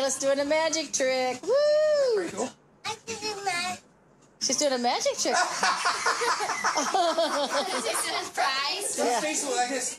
Kayla's doing a magic trick. Woo! Cool. She's doing a magic trick. She's doing a prize. Yeah.